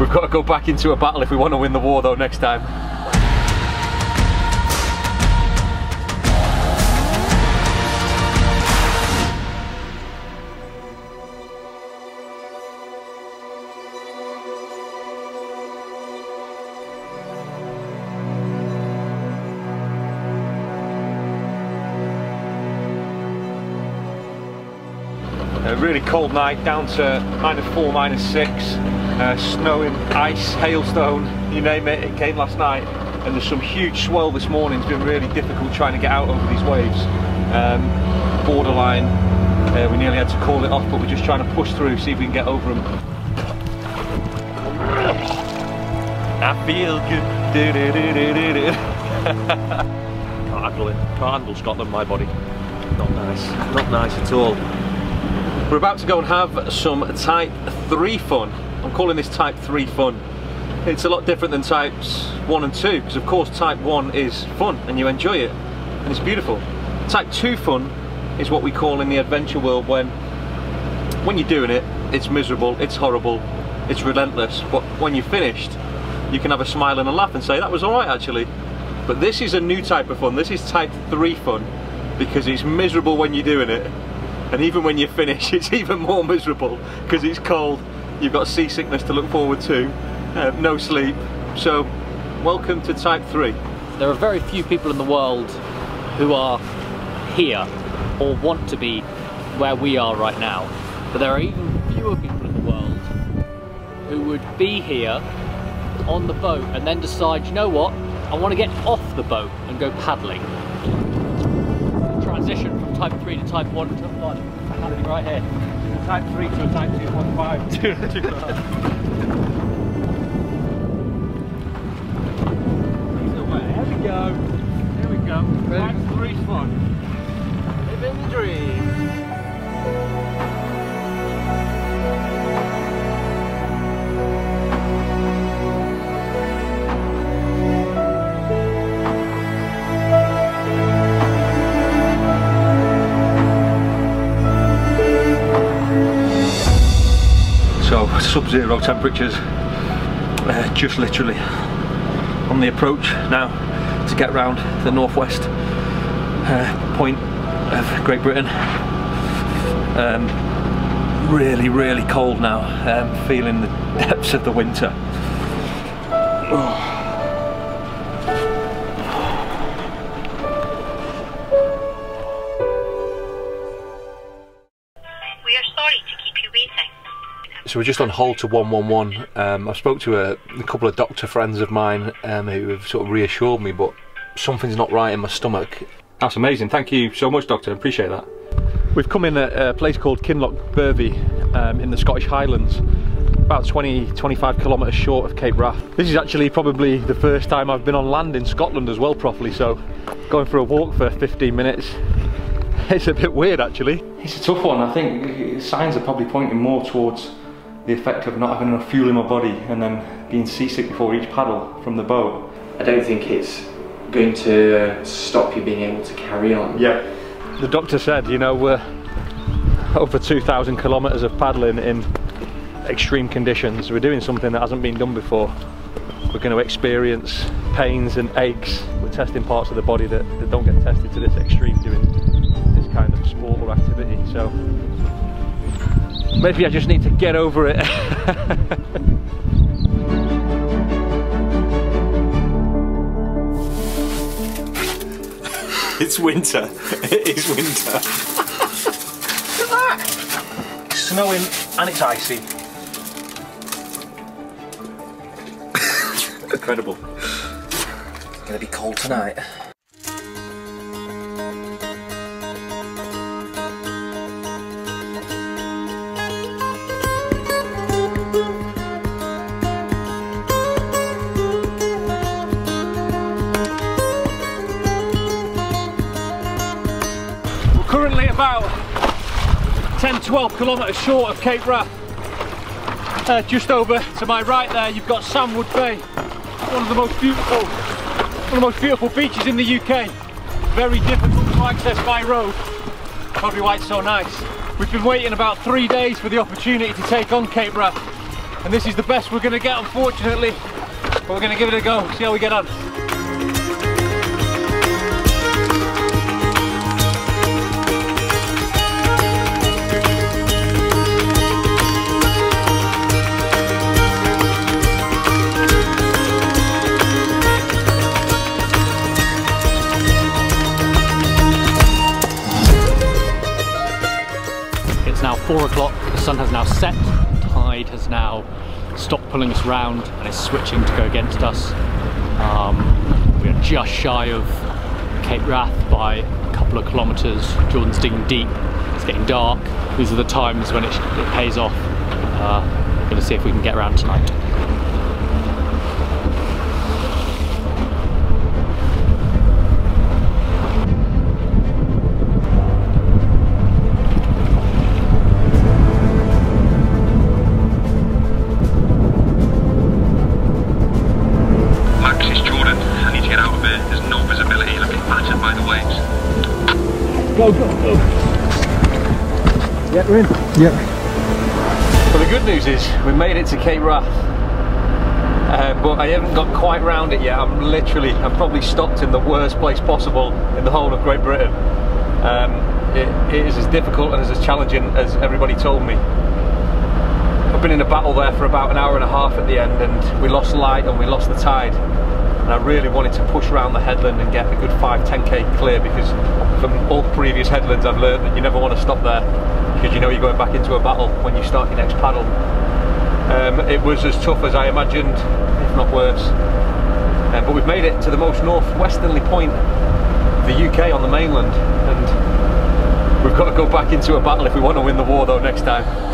We've got to go back into a battle if we want to win the war though next time. A really cold night, down to -4, -6, snowing, ice, hailstone, you name it, it came last night. And there's some huge swell this morning. It's been really difficult trying to get out over these waves. Borderline, we nearly had to call it off, but we're just trying to push through, see if we can get over them. I feel good. Do, do, do, do, do. Can't handle it. Can't handle Scotland, my body. Not nice. Not nice at all. We're about to go and have some Type 3 fun. I'm calling this Type 3 fun. It's a lot different than Types 1 and 2, because of course Type 1 is fun and you enjoy it, and it's beautiful. Type 2 fun is what we call in the adventure world when you're doing it, it's miserable, it's horrible, it's relentless, but when you're finished, you can have a smile and a laugh and say, that was alright actually. But this is a new type of fun. This is Type 3 fun, because it's miserable when you're doing it, and even when you finish, it's even more miserable because it's cold. You've got seasickness to look forward to, no sleep. So, welcome to Type 3. There are very few people in the world who are here or want to be where we are right now. But there are even fewer people in the world who would be here on the boat and then decide, you know what, I want to get off the boat and go paddling. Transition from Type 3 to Type 1 to happening right here. From Type 3 to a Type 2.5. There we go. Ready? Type 3's fun. Living the dream. Sub-zero temperatures, just literally on the approach now to get round the northwest point of Great Britain. Really, really cold now, feeling the depths of the winter. Oh. So we're just on hold to 111. I've spoke to a couple of doctor friends of mine who have sort of reassured me, but something's not right in my stomach. That's amazing. Thank you so much, doctor. Appreciate that. We've come in at a place called Kinloch Bervie in the Scottish Highlands, about 20-25 kilometres short of Cape Wrath. This is actually probably the first time I've been on land in Scotland as well properly, so going for a walk for 15 minutes. It's a bit weird actually. It's a tough one. I think signs are probably pointing more towards the effect of not having enough fuel in my body and then being seasick before each paddle from the boat. I don't think it's going to stop you being able to carry on. Yeah. The doctor said, you know, we're over 2,000 kilometres of paddling in extreme conditions. We're doing something that hasn't been done before. We're going to experience pains and aches. We're testing parts of the body that don't get tested to this extreme doing this kind of sport or activity. So maybe I just need to get over it. It's winter. It is winter. Look at that! It's snowing and it's icy. Incredible. It's gonna be cold tonight. Currently about 10-12 kilometres short of Cape Wrath. Just over to my right there you've got Sandwood Bay, one of the most beautiful beaches in the UK. Very difficult to access by road, probably why it's so nice. We've been waiting about 3 days for the opportunity to take on Cape Wrath, and this is the best we're going to get, unfortunately, but we're going to give it a go, see how we get on. It's now 4 o'clock, the sun has now set, the tide has now stopped pulling us round and is switching to go against us. We are just shy of Cape Wrath by a couple of kilometres. Jordan's digging deep, it's getting dark. These are the times when it pays off. We're going to see if we can get around tonight. Go, go, go. Yeah, we're in. Yeah. Well, the good news is we made it to Cape Wrath, but I haven't got quite round it yet. I'm probably stopped in the worst place possible in the whole of Great Britain. It is as difficult and as challenging as everybody told me. I've been in a battle there for about an hour and a half at the end, and we lost light and we lost the tide. And I really wanted to push around the headland and get a good 5–10k clear, because from all previous headlands I've learned that you never want to stop there, because you know you're going back into a battle when you start your next paddle. It was as tough as I imagined, if not worse. But we've made it to the most northwesterly point of the UK on the mainland, and we've got to go back into a battle if we want to win the war though next time.